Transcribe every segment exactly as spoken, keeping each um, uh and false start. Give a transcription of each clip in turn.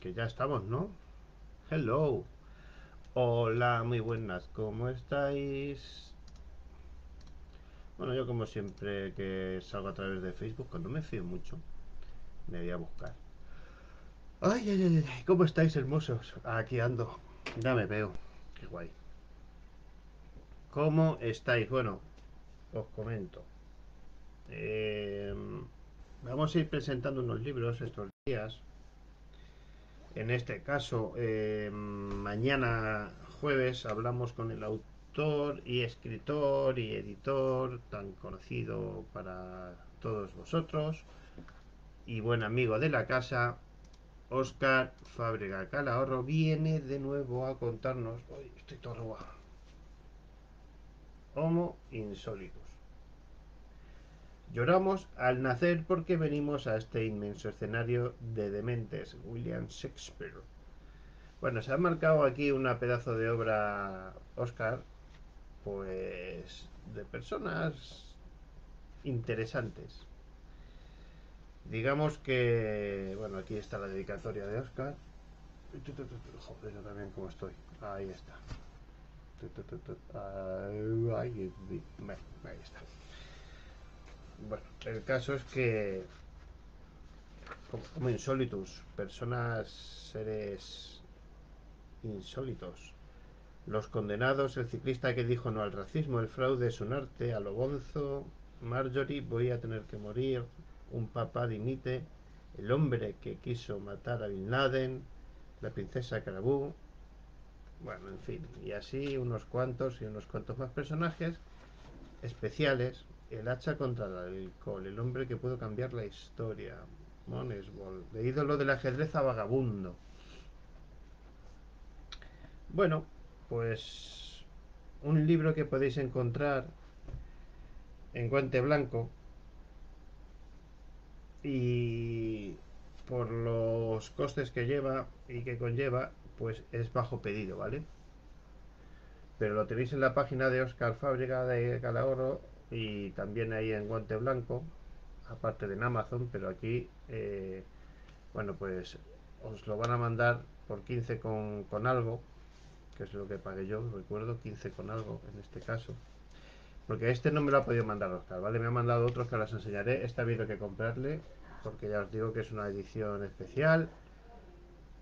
Que ya estamos, ¿no? Hello. Hola, muy buenas, ¿cómo estáis? Bueno, yo como siempre que salgo a través de Facebook, cuando me fío mucho, me voy a buscar. Ay, ay, ay, ay, ¿cómo estáis, hermosos? Aquí ando, ya me veo. Qué guay. ¿Cómo estáis? Bueno, os comento. Eh, vamos a ir presentando unos libros estos días. En este caso, eh, mañana jueves hablamos con el autor y escritor y editor tan conocido para todos vosotros y buen amigo de la casa, Óscar Fábrega Calahorro. Viene de nuevo a contarnos, hoy estoy todo robado, Homo Insolitus. Lloramos al nacer porque venimos a este inmenso escenario de dementes, William Shakespeare. Bueno, se ha marcado aquí una pedazo de obra, Óscar, pues de personas interesantes. Digamos que, bueno, aquí está la dedicatoria de Óscar. Joder, yo también como estoy. Ahí está. Ahí está. Bueno, el caso es que, como insólitos, personas, seres insólitos, los condenados, el ciclista que dijo no al racismo, el fraude es un arte, a lo Bonzo, Marjorie, voy a tener que morir, un papá dimite, el hombre que quiso matar a Bin Laden, la princesa Carabú, bueno, en fin, y así unos cuantos y unos cuantos más personajes especiales. El hacha contra el alcohol, el hombre que pudo cambiar la historia, Monesbol, de ídolo del ajedrez a vagabundo. Bueno, pues un libro que podéis encontrar en Guante Blanco y por los costes que lleva y que conlleva, pues es bajo pedido, ¿vale? Pero lo tenéis en la página de Óscar Fábrega de Calahorro y también ahí en Guante Blanco, aparte de en Amazon, pero aquí, eh, bueno, pues os lo van a mandar por quince con, con algo, que es lo que pagué yo, recuerdo, quince con algo en este caso, porque este no me lo ha podido mandar Óscar, ¿vale? Me ha mandado otros que las enseñaré. Este ha habido que comprarle, porque ya os digo que es una edición especial,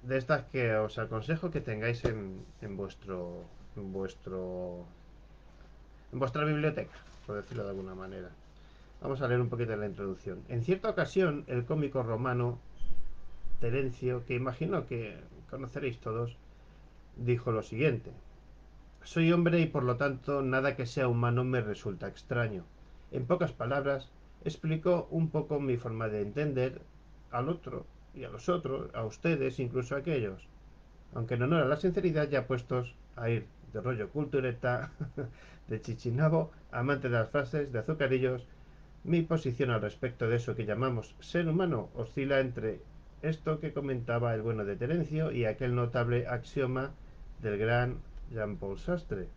de estas que os aconsejo que tengáis en, en vuestro, en vuestro, en vuestra biblioteca, por decirlo de alguna manera. Vamos a leer un poquito de la introducción. En cierta ocasión, el cómico romano Terencio, que imagino que conoceréis todos, dijo lo siguiente: soy hombre y por lo tanto nada que sea humano me resulta extraño. En pocas palabras, explico un poco mi forma de entender al otro y a los otros, a ustedes, incluso a aquellos. Aunque en honor a la sinceridad, ya puestos a ir de rollo cultureta, de chichinabo, amante de las frases de azucarillos, mi posición al respecto de eso que llamamos ser humano oscila entre esto que comentaba el bueno de Terencio y aquel notable axioma del gran Jean Paul Sartre: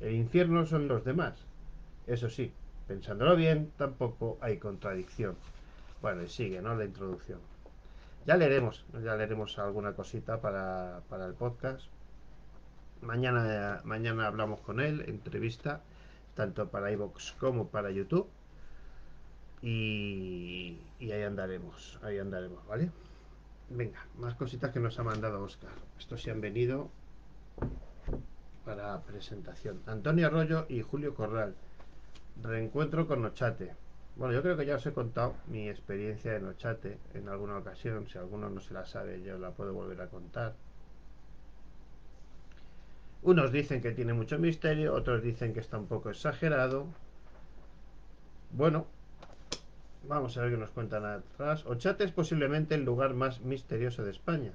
el infierno son los demás. Eso sí, pensándolo bien, tampoco hay contradicción. Bueno, y sigue, ¿no?, la introducción. Ya leeremos, ya leeremos alguna cosita para, para el podcast. Mañana, mañana hablamos con él, entrevista, tanto para iVoox como para YouTube. Y, y ahí andaremos, ahí andaremos, ¿vale? Venga, más cositas que nos ha mandado Óscar. Estos sí han venido para presentación. Antonio Arroyo y Julio Corral. Reencuentro con Nochate. Bueno, yo creo que ya os he contado mi experiencia en Ochate en alguna ocasión. Si alguno no se la sabe, yo la puedo volver a contar. Unos dicen que tiene mucho misterio, otros dicen que está un poco exagerado. Bueno, vamos a ver qué nos cuentan atrás. Ochate es posiblemente el lugar más misterioso de España.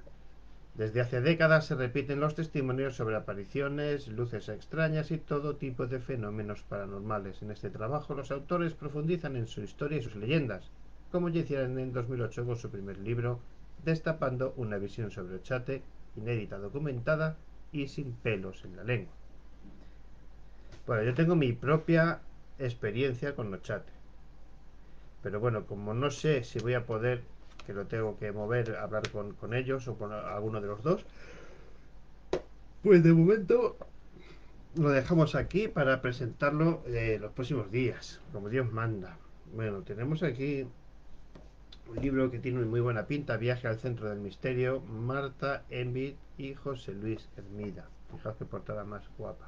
Desde hace décadas se repiten los testimonios sobre apariciones, luces extrañas y todo tipo de fenómenos paranormales. En este trabajo los autores profundizan en su historia y sus leyendas, como ya hicieron en dos mil ocho con su primer libro, destapando una visión sobre Ochate, inédita, documentada y sin pelos en la lengua. Bueno, yo tengo mi propia experiencia con Ochate, pero bueno, como no sé si voy a poder que lo tengo que mover, hablar con, con ellos o con alguno de los dos. Pues de momento lo dejamos aquí para presentarlo eh, los próximos días, como Dios manda. Bueno, tenemos aquí un libro que tiene muy buena pinta, Viaje al centro del misterio, Marta Envid y José Luis Hermida. Fijaos qué portada más guapa.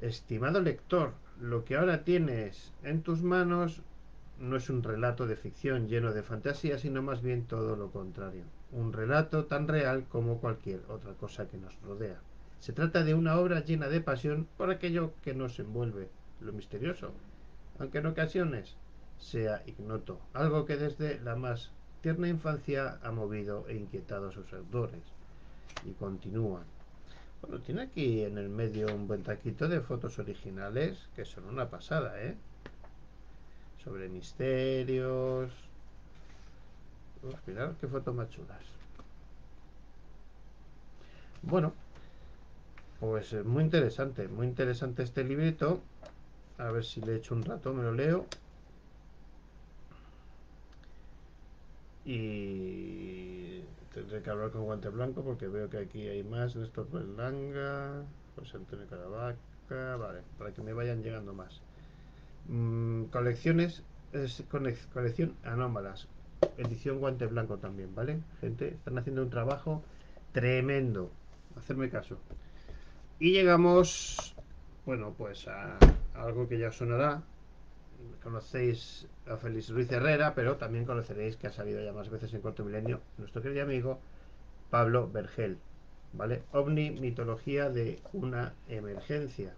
Estimado lector, lo que ahora tienes en tus manos no es un relato de ficción lleno de fantasía, sino más bien todo lo contrario. Un relato tan real como cualquier otra cosa que nos rodea. Se trata de una obra llena de pasión por aquello que nos envuelve, lo misterioso, aunque en ocasiones sea ignoto, algo que desde la más tierna infancia ha movido e inquietado a sus autores. Y continúan. Bueno, tiene aquí en el medio un buen taquito de fotos originales que son una pasada, ¿eh? Sobre misterios. Uf, mirad qué fotos más chulas. Bueno, pues muy interesante, muy interesante este librito. A ver si le echo un rato, me lo leo. Y tendré que hablar con Guante Blanco porque veo que aquí hay más. Néstor Berlanga, José Antonio Caravaca. Vale, para que me vayan llegando más. Mm, colecciones, es, colección Anómalas, edición Guante Blanco también, ¿vale? Gente, están haciendo un trabajo tremendo, hacerme caso. Y llegamos, bueno, pues a, a algo que ya os sonará. Conocéis a Félix Ruiz Herrera, pero también conoceréis que ha salido ya más veces en Corto Milenio nuestro querido amigo Pablo Vergel, ¿vale? OVNI, mitología de una emergencia.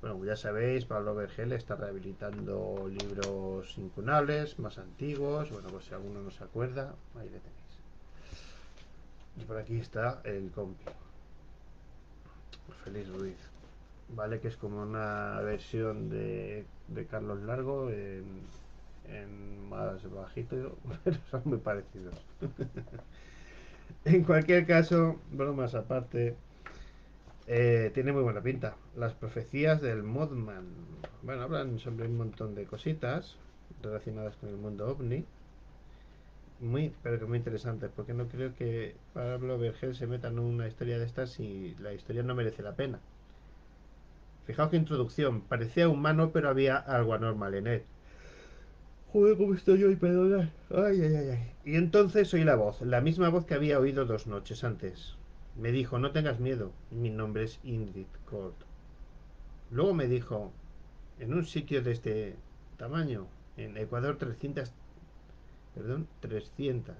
Bueno, ya sabéis, Pablo Vergel está rehabilitando libros incunables, más antiguos. Bueno, pues si alguno no se acuerda, ahí le tenéis. Y por aquí está el compi Félix Ruiz, ¿vale? Que es como una versión de, de Carlos Largo en, en más bajito, pero son muy parecidos. En cualquier caso, bromas aparte, eh, tiene muy buena pinta. Las profecías del Mothman. Bueno, hablan sobre un montón de cositas relacionadas con el mundo ovni. Muy, pero que muy interesantes, porque no creo que Pablo Vergel se meta en una historia de estas si la historia no merece la pena. Fijaos qué introducción. Parecía humano, pero había algo anormal en él. Joder, cómo estoy yo, y perdonad. Ay, ay, ay, ay. Y entonces oí la voz, la misma voz que había oído dos noches antes. Me dijo, no tengas miedo, mi nombre es Indrid Cold. Luego me dijo, en un sitio de este tamaño, en Ecuador, trescientas... Perdón, trescientas.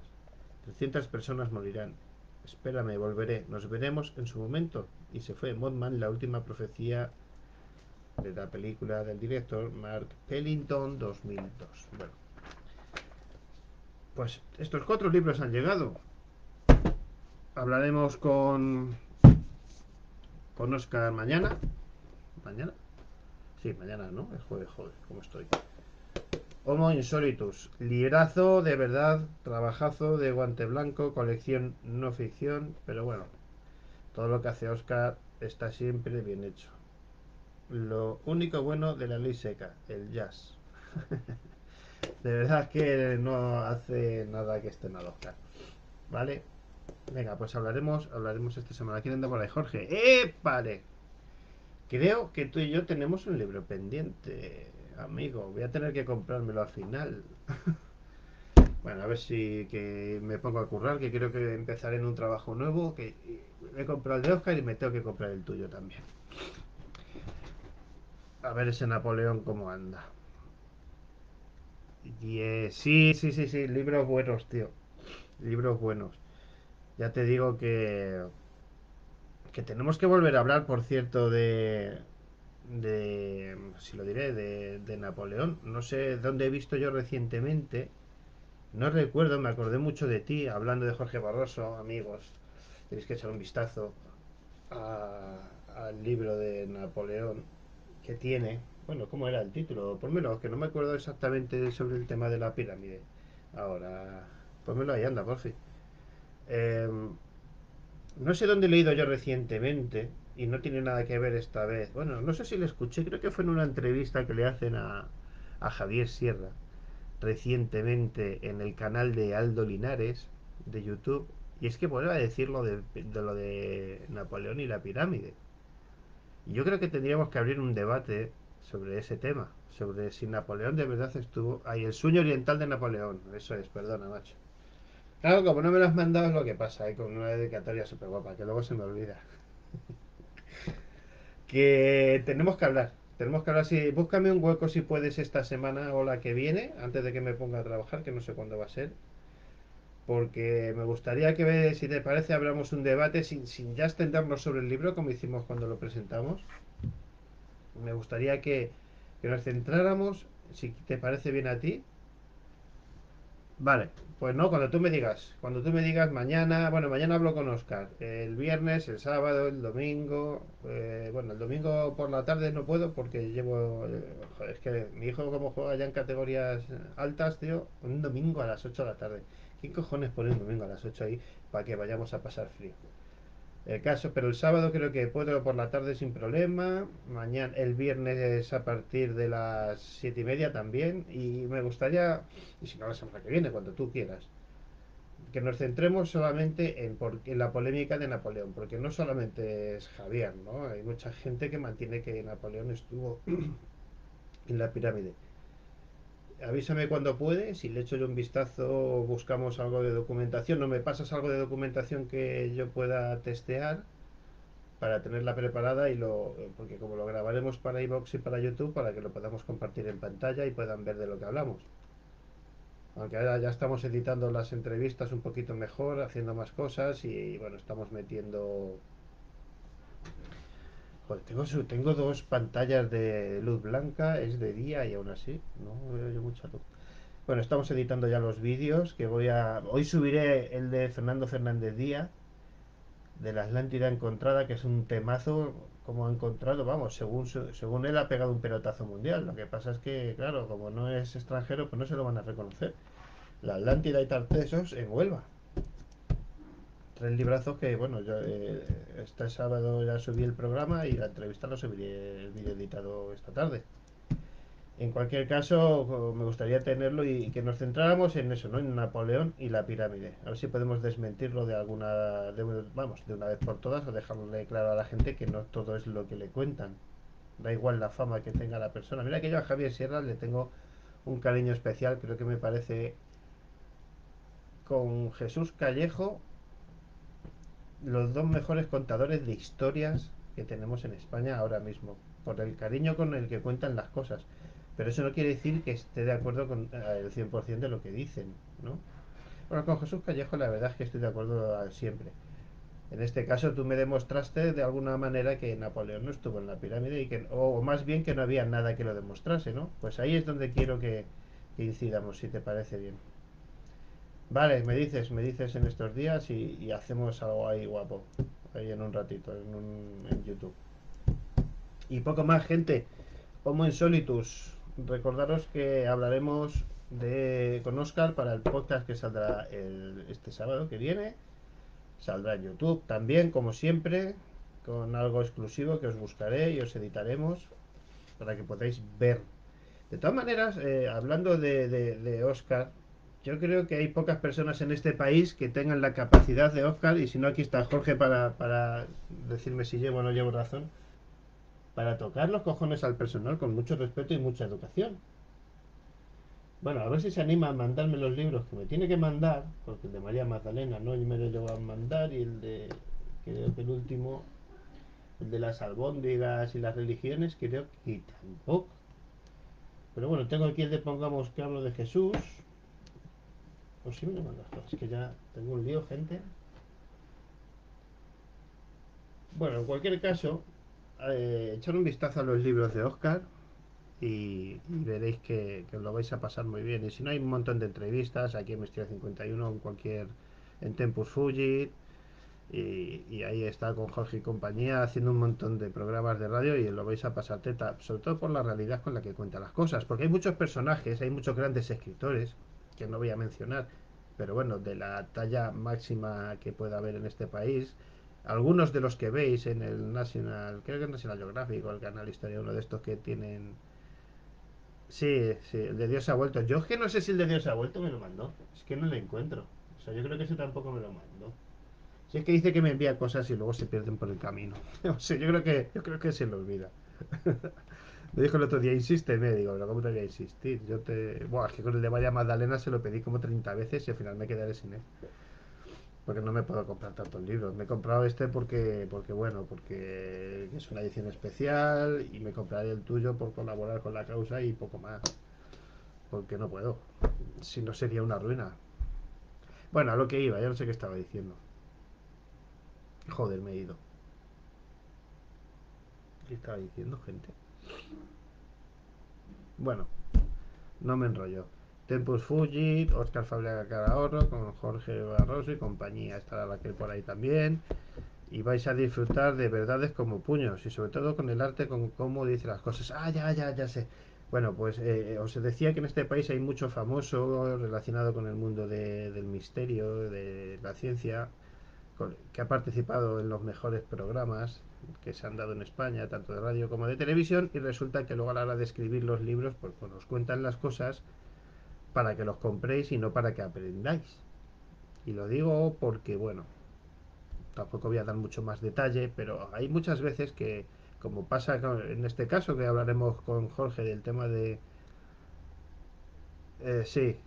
trescientas personas morirán. Espérame, volveré. Nos veremos en su momento. Y se fue Mothman, la última profecía de la película del director Mark Pellington, dos mil dos. Bueno, pues estos cuatro libros han llegado. Hablaremos con con Óscar mañana. ¿Mañana? Sí, mañana, ¿no? Es jueves, joder, ¿cómo estoy? Homo Insolitus, librazo de verdad, trabajazo de Guante Blanco, colección no ficción, pero bueno, todo lo que hace Óscar está siempre bien hecho. Lo único bueno de la ley seca, el jazz. De verdad que no hace nada que esté mal Óscar, ¿vale? Venga, pues hablaremos, hablaremos esta semana. ¿Quién anda por ahí, Jorge? ¡Eh, vale! Creo que tú y yo tenemos un libro pendiente. Amigo, voy a tener que comprármelo al final. Bueno, a ver si que me pongo a currar, que creo que empezaré en un trabajo nuevo, que he comprado el de Óscar y me tengo que comprar el tuyo también. A ver ese Napoleón cómo anda. Yeah, sí, sí, sí, sí, libros buenos, tío. Libros buenos. Ya te digo que que tenemos que volver a hablar, por cierto, de... de, si lo diré, de, de Napoleón. No sé dónde he visto yo recientemente, no recuerdo, me acordé mucho de ti, hablando de Jorge Barroso. Amigos, tenéis que echar un vistazo al libro de Napoleón que tiene. Bueno, ¿cómo era el título? Pónmelo, que no me acuerdo exactamente sobre el tema de la pirámide. Ahora, pónmelo ahí, anda, por fin. Eh, no sé dónde he leído yo recientemente. Y no tiene nada que ver esta vez. Bueno, no sé si le escuché, creo que fue en una entrevista que le hacen a, a Javier Sierra. recientemente en el canal de Aldo Linares de YouTube, y es que vuelve a decir lo de, de lo de Napoleón y la pirámide. Yo creo que tendríamos que abrir un debate sobre ese tema, sobre si Napoleón de verdad estuvo... Ay, el sueño oriental de Napoleón, eso es, perdona, macho. Claro, como no me lo has mandado es lo que pasa, ¿eh? Con una dedicatoria súper guapa, que luego se me olvida. Que tenemos que hablar, tenemos que hablar, si, búscame un hueco si puedes esta semana o la que viene, antes de que me ponga a trabajar, que no sé cuándo va a ser. Porque me gustaría que, si te parece, abramos un debate sin, sin ya extendernos sobre el libro, como hicimos cuando lo presentamos. Me gustaría que, que nos centráramos, si te parece bien a ti. Vale, pues no, cuando tú me digas, cuando tú me digas mañana, bueno, mañana hablo con Óscar, el viernes, el sábado, el domingo, eh, bueno, el domingo por la tarde no puedo porque llevo, eh, joder, es que mi hijo como juega ya en categorías altas, tío, un domingo a las ocho de la tarde. ¿Qué cojones pone un domingo a las ocho ahí para que vayamos a pasar frío? El caso, pero el sábado creo que puedo por la tarde sin problema. Mañana, el viernes a partir de las siete y media también. Y me gustaría, y si no la semana que viene, cuando tú quieras, que nos centremos solamente en, por, en la polémica de Napoleón, porque no solamente es Javier, ¿no? Hay mucha gente que mantiene que Napoleón estuvo en la pirámide. Avísame cuando puede, si le echo yo un vistazo, buscamos algo de documentación, no me pasas algo de documentación que yo pueda testear para tenerla preparada, y lo porque como lo grabaremos para iVoox y para YouTube, para que lo podamos compartir en pantalla y puedan ver de lo que hablamos. Aunque ahora ya estamos editando las entrevistas un poquito mejor, haciendo más cosas y bueno, estamos metiendo... Joder, tengo, su, tengo dos pantallas de luz blanca, es de día y aún así no veo yo mucha luz. Bueno, estamos editando ya los vídeos que voy a... Hoy subiré el de Fernando Fernández Díaz, de la Atlántida encontrada, que es un temazo como ha encontrado, vamos, según, según él ha pegado un pelotazo mundial. Lo que pasa es que, claro, como no es extranjero, pues no se lo van a reconocer. La Atlántida y Tartessos en Huelva. Tres librazos que, bueno, yo eh, este sábado ya subí el programa y la entrevista lo subiré el vídeo editado esta tarde. En cualquier caso, me gustaría tenerlo y que nos centráramos en eso, ¿no? En Napoleón y la pirámide. A ver si podemos desmentirlo de alguna, de, vamos, de una vez por todas, o dejarle claro a la gente que no todo es lo que le cuentan. Da igual la fama que tenga la persona. Mira que yo a Javier Sierra le tengo un cariño especial, creo que me parece, con Jesús Callejo, los dos mejores contadores de historias que tenemos en España ahora mismo, por el cariño con el que cuentan las cosas, pero eso no quiere decir que esté de acuerdo con el cien por ciento de lo que dicen, ¿no? Bueno, con Jesús Callejo la verdad es que estoy de acuerdo siempre. En este caso tú me demostraste de alguna manera que Napoleón no estuvo en la pirámide y que, o, o más bien que no había nada que lo demostrase, ¿no? Pues ahí es donde quiero que, que incidamos, si te parece bien. Vale, me dices, me dices en estos días y, y hacemos algo ahí guapo, ahí en un ratito, en, un, en YouTube. Y poco más, gente. Homo Insolitus, recordaros que hablaremos de, con Óscar para el podcast que saldrá el, este sábado que viene. Saldrá en YouTube también, como siempre, con algo exclusivo que os buscaré y os editaremos para que podáis ver. De todas maneras, eh, hablando de, de, de Óscar... Yo creo que hay pocas personas en este país que tengan la capacidad de Óscar, y si no, aquí está Jorge para, para decirme si llevo o no llevo razón, para tocar los cojones al personal con mucho respeto y mucha educación. Bueno, a ver si se anima a mandarme los libros que me tiene que mandar, porque el de María Magdalena no, yo me lo llevo a mandar, y el de, creo que el último, el de las albóndigas y las religiones, creo que tampoco. Pero bueno, tengo aquí el de Pongamos que hablo de Jesús. Pues sí, me lo mandas, es que ya tengo un lío, gente. Bueno, en cualquier caso, eh, echar un vistazo a los libros de Óscar y, y veréis que, que lo vais a pasar muy bien. Y si no, hay un montón de entrevistas aquí en Misterio cincuenta y uno, en cualquier, en Tempus Fuji, y, y ahí está con Jorge y compañía haciendo un montón de programas de radio, y lo vais a pasar teta, sobre todo por la realidad con la que cuenta las cosas, porque hay muchos personajes, hay muchos grandes escritores que no voy a mencionar, pero bueno, de la talla máxima que pueda haber en este país. Algunos de los que veis en el National, creo que es National Geographic o el Canal Historia, uno de estos que tienen Sí, sí, el de Dios ha vuelto. Yo es que no sé si el de Dios ha vuelto me lo mandó. Es que no lo encuentro. O sea, yo creo que ese tampoco me lo mandó. Si es que dice que me envía cosas y luego se pierden por el camino. O sea, yo creo que, yo creo que se lo olvida. Me dijo el otro día, insísteme, digo, pero ¿cómo te voy a insistir? Yo te... Buah, es que con el de María Magdalena se lo pedí como treinta veces y al final me quedaré sin él. Porque no me puedo comprar tantos libros. Me he comprado este porque, porque bueno, porque es una edición especial y me compraré el tuyo por colaborar con la causa y poco más. Porque no puedo. Si no sería una ruina. Bueno, a lo que iba, ya no sé qué estaba diciendo. Joder, me he ido. ¿Qué estaba diciendo, gente? Bueno, no me enrollo. Tempus Fuji, Óscar Fábrega Calahorro, con Jorge Barroso y compañía. Estará Raquel por ahí también. Y vais a disfrutar de verdades como puños. Y sobre todo con el arte, con cómo dice las cosas. Ah, ya, ya, ya sé. Bueno, pues eh, os decía que en este país hay mucho famoso relacionado con el mundo de, del misterio, de la ciencia, con, que ha participado en los mejores programas que se han dado en España, tanto de radio como de televisión, y resulta que luego a la hora de escribir los libros, pues, pues os cuentan las cosas para que los compréis y no para que aprendáis. Y lo digo porque, bueno, tampoco voy a dar mucho más detalle, pero hay muchas veces que, como pasa en este caso, que hablaremos con Jorge del tema de... Eh, sí,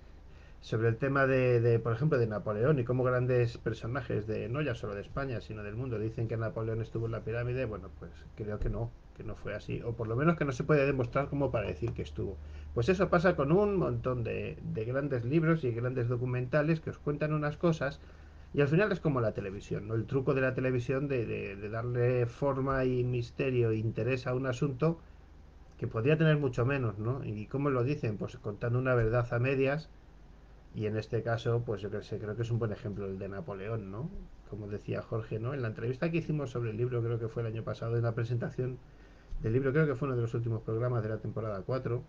sobre el tema de, de, por ejemplo, de Napoleón y cómo grandes personajes, de no ya solo de España, sino del mundo, dicen que Napoleón estuvo en la pirámide. Bueno, pues creo que no, que no fue así, o por lo menos que no se puede demostrar como para decir que estuvo. Pues eso pasa con un montón de, de grandes libros y grandes documentales que os cuentan unas cosas y al final es como la televisión, ¿no? El truco de la televisión de, de, de darle forma y misterio e interés a un asunto que podría tener mucho menos, ¿no? ¿Y cómo lo dicen? Pues contando una verdad a medias. Y en este caso, pues yo creo que es un buen ejemplo el de Napoleón, ¿no? Como decía Jorge, ¿no? En la entrevista que hicimos sobre el libro, creo que fue el año pasado, en la presentación del libro, creo que fue uno de los últimos programas de la temporada cuatro,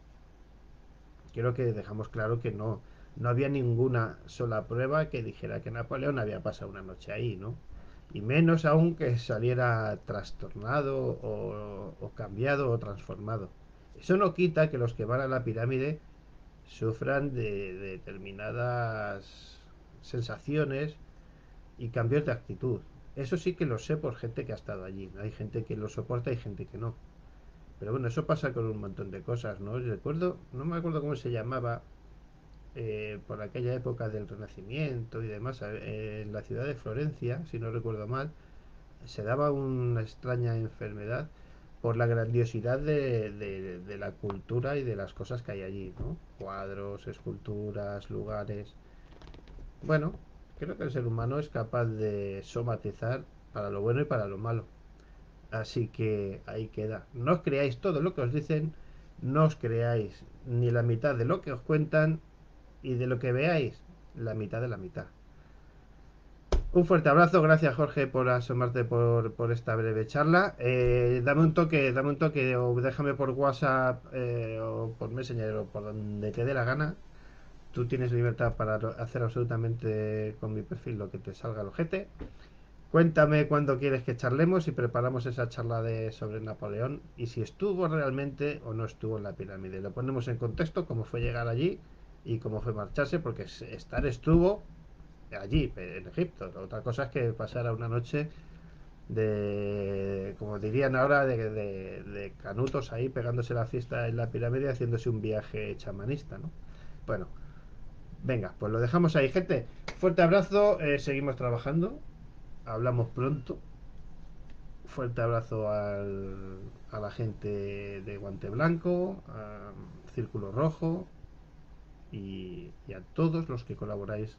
creo que dejamos claro que no, no había ninguna sola prueba que dijera que Napoleón había pasado una noche ahí, ¿no? Y menos aún que saliera trastornado o, o cambiado o transformado. Eso no quita que los que van a la pirámide sufran de determinadas sensaciones y cambios de actitud. Eso sí que lo sé por gente que ha estado allí. Hay gente que lo soporta y gente que no. Pero bueno, eso pasa con un montón de cosas, ¿no? Yo recuerdo, no me acuerdo cómo se llamaba, eh, por aquella época del Renacimiento y demás, eh, en la ciudad de Florencia, si no recuerdo mal, se daba una extraña enfermedad por la grandiosidad de, de, de la cultura y de las cosas que hay allí, ¿no? Cuadros, esculturas, lugares... Bueno, creo que el ser humano es capaz de somatizar para lo bueno y para lo malo. Así que ahí queda. No os creáis todo lo que os dicen, no os creáis ni la mitad de lo que os cuentan y de lo que veáis, la mitad de la mitad. Un fuerte abrazo, gracias Jorge por asomarte por, por esta breve charla. Eh, dame un toque, dame un toque o déjame por WhatsApp eh, o por Messenger o por donde te dé la gana. Tú tienes libertad para hacer absolutamente con mi perfil lo que te salga al ojete. Cuéntame cuándo quieres que charlemos y preparamos esa charla de sobre Napoleón y si estuvo realmente o no estuvo en la pirámide. Lo ponemos en contexto, cómo fue llegar allí y cómo fue marcharse, porque estar estuvo... allí, en Egipto. Otra cosa es que pasara una noche de, como dirían ahora, de, de, de canutos ahí pegándose la fiesta en la pirámide, haciéndose un viaje chamanista, ¿no? Bueno, venga, pues lo dejamos ahí, gente. Fuerte abrazo, eh, seguimos trabajando, hablamos pronto. Fuerte abrazo al, a la gente de Guante Blanco, a Círculo Rojo y, y a todos los que colaboráis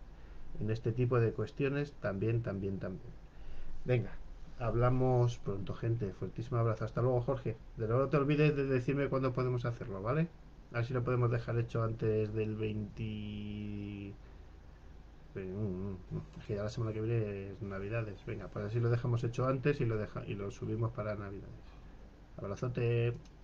en este tipo de cuestiones también, también, también. Venga, hablamos pronto, gente. Fuertísimo abrazo. Hasta luego, Jorge. De nuevo, no te olvides de decirme cuándo podemos hacerlo, ¿vale? A ver si lo podemos dejar hecho antes del veinte... Es que ya la semana que viene es Navidades. Venga, pues así lo dejamos hecho antes y lo, deja... y lo subimos para Navidades. Abrazote.